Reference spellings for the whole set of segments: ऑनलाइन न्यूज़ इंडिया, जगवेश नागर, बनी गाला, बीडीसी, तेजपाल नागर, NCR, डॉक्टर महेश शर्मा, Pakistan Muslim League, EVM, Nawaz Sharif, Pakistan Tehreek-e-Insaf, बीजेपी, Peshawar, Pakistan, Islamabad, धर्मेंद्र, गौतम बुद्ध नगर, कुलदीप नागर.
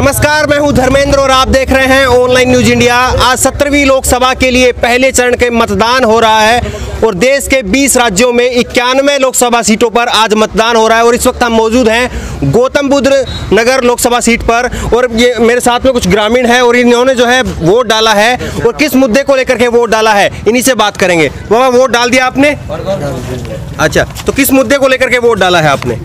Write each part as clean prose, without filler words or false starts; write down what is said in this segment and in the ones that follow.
नमस्कार, मैं हूं धर्मेंद्र और आप देख रहे हैं ऑनलाइन न्यूज़ इंडिया। आज 17वीं लोकसभा के लिए पहले चरण के मतदान हो रहा है और देश के 20 राज्यों में 91 लोकसभा सीटों पर आज मतदान हो रहा है। और इस वक्त हम मौजूद हैं गौतम बुद्ध नगर लोकसभा सीट पर और ये मेरे साथ में कुछ ग्रामीण हैं और इन्होंने जो है वोट डाला है और किस मुद्दे को लेकर के वोट डाला है इन्हीं से बात करेंगे। बाबा, वोट डाल दिया आपने? अच्छा, तो किस मुद्दे को लेकर के वोट डाला है आपने?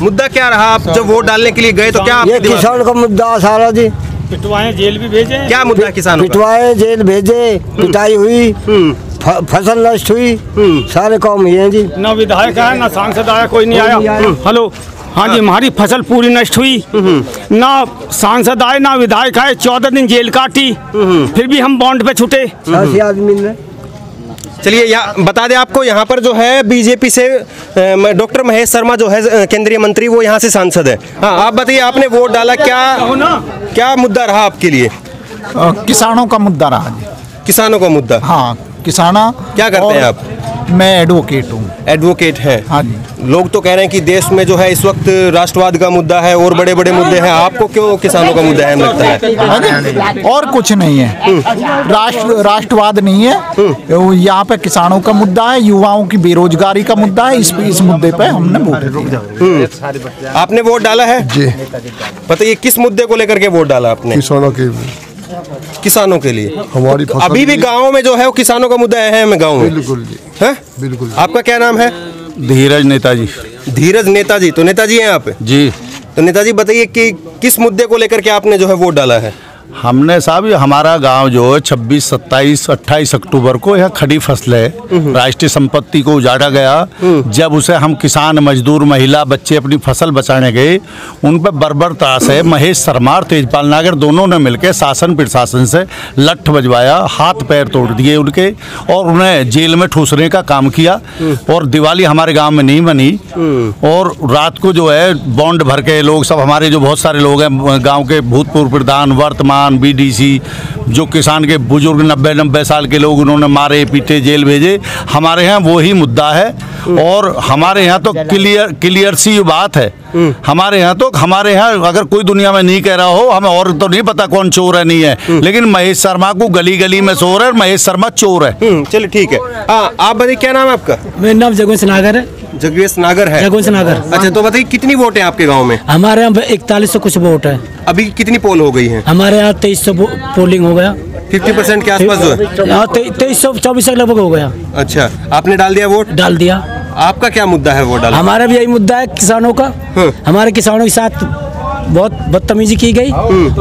मुद्दा क्या रहा आप जब वोट डालने के लिए गए तो क्या? ये किसान का मुद्दा सारा जी, पिटवाए जेल भी भेजे। क्या मुद्दा किसान? पिटवाए जेल भेजे, पिटाई हुई, फसल नष्ट हुई, सारे काम ये हैं जी। ना विधायक आया ना सांसद आया, कोई नहीं आया। हेलो, हाँ जी, हमारी फसल पूरी नष्ट हुई, ना सांसद आए ना विधायक आए। 14 दिन जेल काटी, फिर भी हम बॉन्ड पे छूटे। आदमी ने चलिए यहाँ बता दें आपको, यहाँ पर जो है बीजेपी से डॉक्टर महेश शर्मा जो है केंद्रीय मंत्री, वो यहाँ से सांसद है। हाँ, आप बताइए, आपने वोट डाला, क्या मुद्दा रहा आपके लिए? किसानों का मुद्दा रहा जी। किसानों का मुद्दा? हाँ, किसाना। क्या करते हैं आप? मैं एडवोकेट हूँ। एडवोकेट है? हाँ जी। लोग तो कह रहे हैं कि देश में जो है इस वक्त राष्ट्रवाद का मुद्दा है और बड़े बड़े मुद्दे हैं, आपको क्यों किसानों का मुद्दा अहम लगता है? और कुछ नहीं है, राष्ट्रवाद नहीं है, यहाँ पे किसानों का मुद्दा है, युवाओं की बेरोजगारी का मुद्दा है। इस मुद्दे पे हमने वोट। आपने वोट डाला है जी? बताइए किस मुद्दे को लेकर के वोट डाला आपने? किसानों के लिए। हमारी तो अभी भी गाँव में जो है वो किसानों का मुद्दा है। मैं गाँव में बिल्कुल है बिल्कुल। आपका क्या नाम है? धीरज नेताजी। धीरज नेताजी, तो नेताजी हैं आप जी। तो नेताजी बताइए कि किस मुद्दे को लेकर के आपने जो है वोट डाला है? हमने साहब, हमारा गांव जो है 26, 27, 28 अक्टूबर को यह खड़ी फसल है, राष्ट्रीय संपत्ति को उजाड़ा गया। जब उसे हम किसान, मजदूर, महिला, बच्चे अपनी फसल बचाने गए, उन पर बर्बरता से महेश शर्मा, तेजपाल नागर दोनों ने मिलकर शासन प्रशासन से लठ बजवाया, हाथ पैर तोड़ दिए उनके और उन्हें जेल में ठूसने का काम किया। और दिवाली हमारे गाँव में नहीं बनी और रात को जो है बॉन्ड भर के लोग सब, हमारे जो बहुत सारे लोग हैं गाँव के, भूतपूर्व प्रधान, वर्तमान बीडीसी, जो किसान के बुजुर्ग 90-90 साल के लोग, उन्होंने मारे पीटे जेल भेजे। हमारे यहाँ वो ही मुद्दा है और हमारे यहाँ तो क्लियर सी बात है। हमारे यहाँ तो, हमारे यहाँ अगर कोई दुनिया में नहीं कह रहा हो, हमें और तो नहीं पता कौन चोर है नहीं है, लेकिन महेश शर्मा को गली गली में शोर है, महेश शर्मा चोर है। चलिए ठीक है। आप बताइए क्या नाम है आपका? मेरा नाम जगवेश नागर है। जगवेश नागर है? जगवेश नागर। अच्छा, तो बताइए कितनी वोट है आपके गाँव में? हमारे यहाँ 4100 कुछ वोट है। अभी कितनी पोल हो गई है? हमारे यहाँ 2300 पोलिंग हो गया, 50% के आसपास जो है। 2324 लगभग हो गया। अच्छा, आपने डाल दिया वोट? डाल दिया। आपका क्या मुद्दा है वोट डालने? हमारा भी यही मुद्दा है किसानों का। हमारे किसानों के साथ बहुत बदतमीजी की गई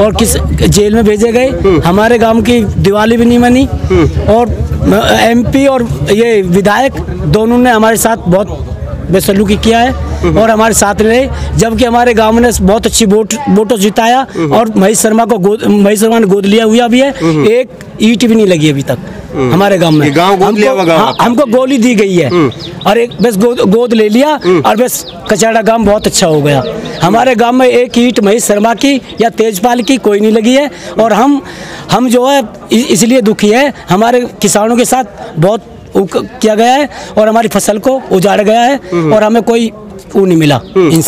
और किस जेल में भेजे गए। हमारे गांव की दिवाली भी नहीं मनी और MP और ये विधायक दोनों ने हमारे साथ बहुत बेसलूकी किया है और हमारे साथ रहे, जबकि हमारे गांव ने बहुत अच्छी वोटों जिताया और महेश शर्मा को महेश शर्मा ने गोद लिया हुआ भी है। एक ईट भी नहीं लगी अभी तक हमारे गांव में। हमको गोली दी गई है और एक बस गोद ले लिया और बस कचड़ा गांव बहुत अच्छा हो गया। हमारे गांव में एक ईट महेश शर्मा की या तेजपाल की कोई नहीं लगी है और हम जो है इसलिए दुखी है। हमारे किसानों के साथ बहुत किया गया है और हमारी फसल को उजाड़ा गया है और हमें कोई वो नहीं मिला।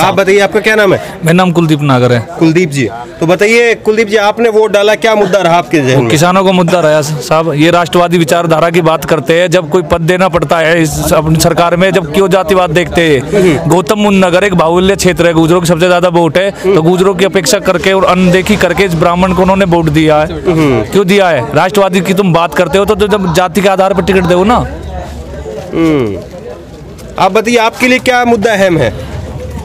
आप बताइए आपका क्या नाम है? मेरा नाम कुलदीप नागर है। कुलदीप जी, तो बताइए कुलदीप जी, आपने वोट डाला, क्या मुद्दा रहा आपके जहन में? किसानों का मुद्दा रहा साहब। ये राष्ट्रवादी विचारधारा की बात करते हैं, जब कोई पद देना पड़ता है इस अपनी सरकार में, जब क्यों जातिवाद देखते हैं। गौतम बुद्ध नगर एक बाहुल्य क्षेत्र है, गुजरों की सबसे ज्यादा वोट है, तो गुजरों की अपेक्षा करके और अनदेखी करके इस ब्राह्मण को उन्होंने वोट दिया है। क्यों दिया है? राष्ट्रवादी की तुम बात करते हो तो जब जाति के आधार पर टिकट दो ना। आप बताइए आपके लिए क्या मुद्दा अहम है?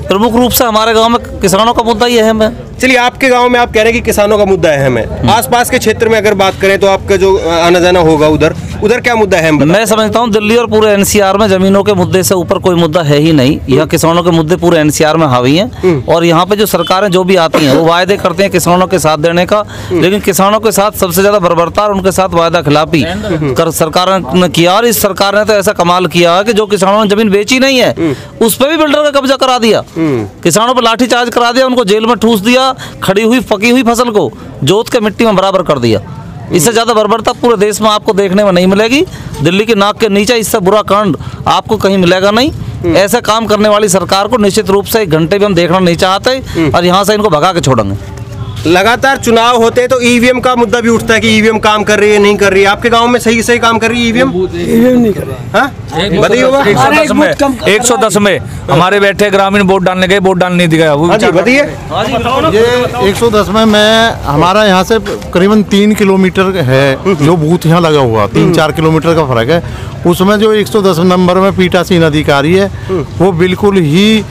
प्रमुख रूप से हमारे गांव में किसानों का मुद्दा ही अहम है। चलिए, आपके गांव में आप कह रहे हैं कि किसानों का मुद्दा अहम है। आसपास के क्षेत्र में अगर बात करें तो आपका जो आना जाना होगा उधर क्या मुद्दा है? मैं समझता हूँ दिल्ली और पूरे NCR में जमीनों के मुद्दे से ऊपर कोई मुद्दा है ही नहीं। यहाँ किसानों के मुद्दे पूरे NCR में हावी हैं और यहाँ पे जो सरकारें जो भी आती हैं वो वायदे करते हैं किसानों के साथ देने का, लेकिन किसानों के साथ सबसे ज्यादा बर्बरता और उनके साथ वायदा खिलाफी सरकार ने किया। और इस सरकार ने तो ऐसा कमाल किया है कि जो किसानों ने जमीन बेची नहीं है उस पर भी बिल्डर का कब्जा करा दिया, किसानों पर लाठीचार्ज करा दिया, उनको जेल में ठूस दिया, खड़ी हुई पकी हुई फसल को जोत के मिट्टी में बराबर कर दिया। इससे ज़्यादा बर्बरता पूरे देश में आपको देखने में नहीं मिलेगी। दिल्ली के नाक के नीचे इससे बुरा कांड आपको कहीं मिलेगा नहीं। ऐसा काम करने वाली सरकार को निश्चित रूप से 1 घंटे भी हम देखना नहीं चाहते और यहाँ से इनको भगा के छोड़ेंगे। लगातार चुनाव होते हैं तो ईवीएम का मुद्दा भी उठता है कि ईवीएम काम कर रही है नहीं कर रही है। आपके गांव में सही सही काम कर रही है ईवीएम? ईवीएम नहीं कर रही, बताइए। 110 में हमारे बैठे ग्रामीण वोट डालने गए, वोट डाल नहीं दिखाया, वो बताइए। ये 110 में मैं हमारा यहाँ से करीबन 3 किलोमीटर है जो बूथ यहाँ लगा हुआ, 3-4 किलोमीटर का फर्क है। उसमें जो 110 नंबर में पीठासीन अधिकारी है वो बिल्कुल ही,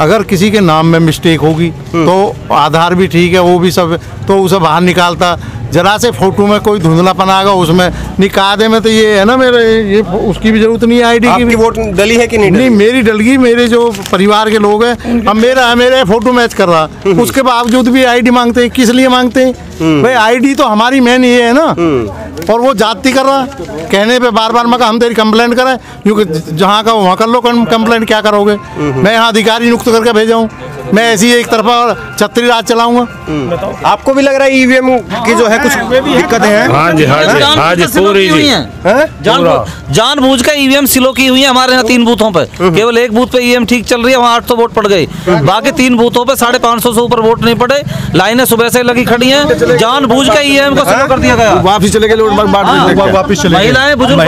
अगर किसी के नाम में मिस्टेक होगी तो आधार भी ठीक है वो भी सब, तो उसे बाहर निकालता। जरा से फोटो में कोई धुंधलापन आएगा उसमें निकादे में, तो ये है ना मेरे, ये उसकी भी जरूरत नहीं है आईडी की। आपकी वोट डली है कि नहीं? नहीं, मेरी डल गई, मेरे जो परिवार के लोग हैं। अब मेरा फोटो मैच कर रहा, उसके बावजूद भी आईडी मांगते हैं। किस लिए मांगते हैं भाई? आईडी तो हमारी मेन ये है ना, और वो जाति कर रहा। कहने पे बार बार मैं कहा हम तेरी कंप्लेंट कराएं, क्योंकि जहाँ का वहाँ कर लो कंप्लेंट, क्या करोगे? मैं यहाँ अधिकारी नियुक्त करके भेजा हूँ, मैं ऐसी एक तरफा छत्री राज चलाऊंगा। आपको भी लग रहा है ईवीएम की जो है कुछ दिक्कतें हैं? हाँ जी, हाँ जी, हाँ जी, पूरी जानबूझ कर ईवीएम सिलो की हुई है। हमारे यहाँ 3 बूथों पर, केवल एक बूथ पे ईवीएम ठीक चल रही है, वहाँ 800 वोट पड़ गई। बाकी 3 बूथों पे 550 से ऊपर वोट नहीं पड़े, लाइनें सुबह से लगी खड़ी है। जानबूझ कर ईवीएम को सिलो कर दिया गया, वापिस चले गए, वापिस चले। महिलाएं बुजुर्ग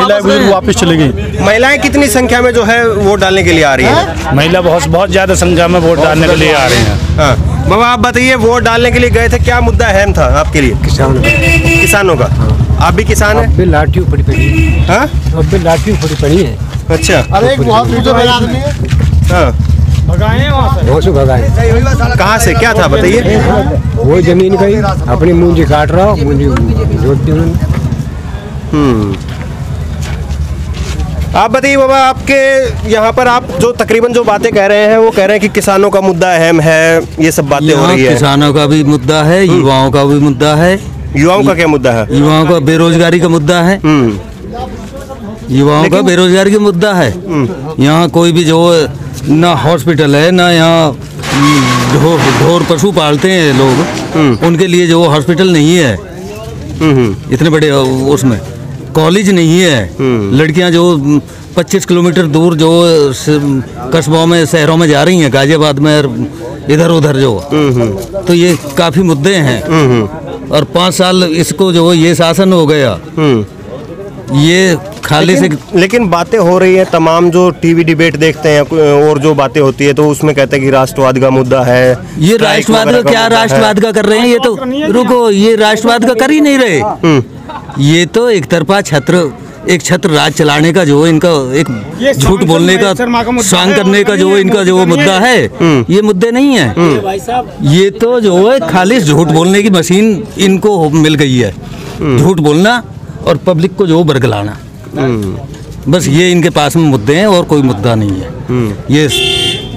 वापिस चली गई। महिलाएं कितनी संख्या में जो है वोट डालने के लिए आ रही है? महिला बहुत ज्यादा संख्या में वोट डालने के लिए आ रहे हैं। हाँ बाबा, आप बताइए, वोट डालने के लिए गए थे, क्या मुद्दा अहम था आपके लिए? किसानों का। आप भी किसान हैं? लाठी ऊपर पड़ी है। हाँ, अब भी लाठी ऊपर पड़ी है। अच्छा, अरे एक बहुत बुजुर्ग आदमी है, भगाए वहाँ से, भगाए कहाँ से, क्या था बताइए? वो जमीन गई, अपनी मूंजी काट रहा हूँ, मूंजी। आप बताइए बाबा, आपके यहाँ पर आप जो तकरीबन जो बातें कह रहे हैं, वो कह रहे हैं कि किसानों का मुद्दा अहम है, ये सब बातें हो रही है। किसानों का भी मुद्दा है, युवाओं का भी मुद्दा है। युवाओं का क्या मुद्दा है? युवाओं का बेरोजगारी का मुद्दा है, युवाओं का बेरोजगारी का मुद्दा है। यहाँ कोई भी जो ना हॉस्पिटल है, ना यहाँ ढोर पशु पालते हैं लोग, उनके लिए जो हॉस्पिटल नहीं है, इतने बड़े उसमें कॉलेज नहीं है। लड़कियां जो 25 किलोमीटर दूर जो कस्बों में, शहरों में जा रही हैं, गाजियाबाद में इधर उधर जो, तो ये काफी मुद्दे हैं। और 5 साल इसको जो ये शासन हो गया, ये खाली से। लेकिन बातें हो रही है, तमाम जो टीवी डिबेट देखते हैं और जो बातें होती है, तो उसमें कहते हैं कि राष्ट्रवाद का मुद्दा है। ये राष्ट्रवाद का क्या, राष्ट्रवाद का कर रहे हैं ये तो, रुको, ये राष्ट्रवाद का कर ही नहीं रहे। ये तो एक तरफा एक छत्र राज चलाने का जो इनका, एक झूठ बोलने का, सांग करने का जो इनका जो मुद्दा है, ये मुद्दे नहीं है। ये तो जो है खाली झूठ बोलने की मशीन इनको मिल गई है, झूठ बोलना और पब्लिक को जो बरगलाना, बस ये इनके पास में मुद्दे हैं, और कोई मुद्दा नहीं है। ये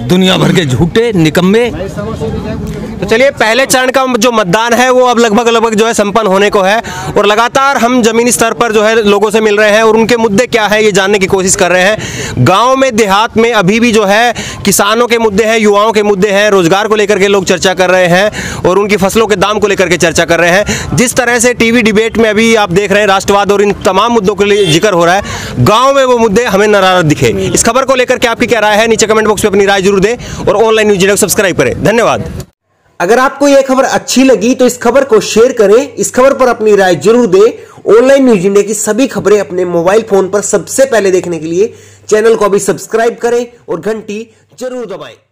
दुनिया भर के झूठे निकम्मे। तो चलिए, पहले चरण का जो मतदान है वो अब लगभग जो है संपन्न होने को है, और लगातार हम जमीनी स्तर पर जो है लोगों से मिल रहे हैं और उनके मुद्दे क्या है ये जानने की कोशिश कर रहे हैं। गांव में, देहात में अभी भी जो है किसानों के मुद्दे हैं, युवाओं के मुद्दे हैं, रोजगार को लेकर के लोग चर्चा कर रहे हैं और उनकी फसलों के दाम को लेकर के चर्चा कर रहे हैं। जिस तरह से टीवी डिबेट में अभी आप देख रहे हैं राष्ट्रवाद और इन तमाम मुद्दों के लिए जिक्र हो रहा है, गाँव में वो मुद्दे हमें नरारत दिखे। इस खबर को लेकर के आपकी क्या राय है? नीचे कमेंट बॉक्स में अपनी राय जरूर दें और ऑनलाइन न्यूज़ इंडिया को सब्सक्राइब करें। धन्यवाद। अगर आपको यह खबर अच्छी लगी तो इस खबर को शेयर करें, इस खबर पर अपनी राय जरूर दें। ऑनलाइन न्यूज़ इंडिया की सभी खबरें अपने मोबाइल फोन पर सबसे पहले देखने के लिए चैनल को अभी सब्सक्राइब करें और घंटी जरूर दबाएं।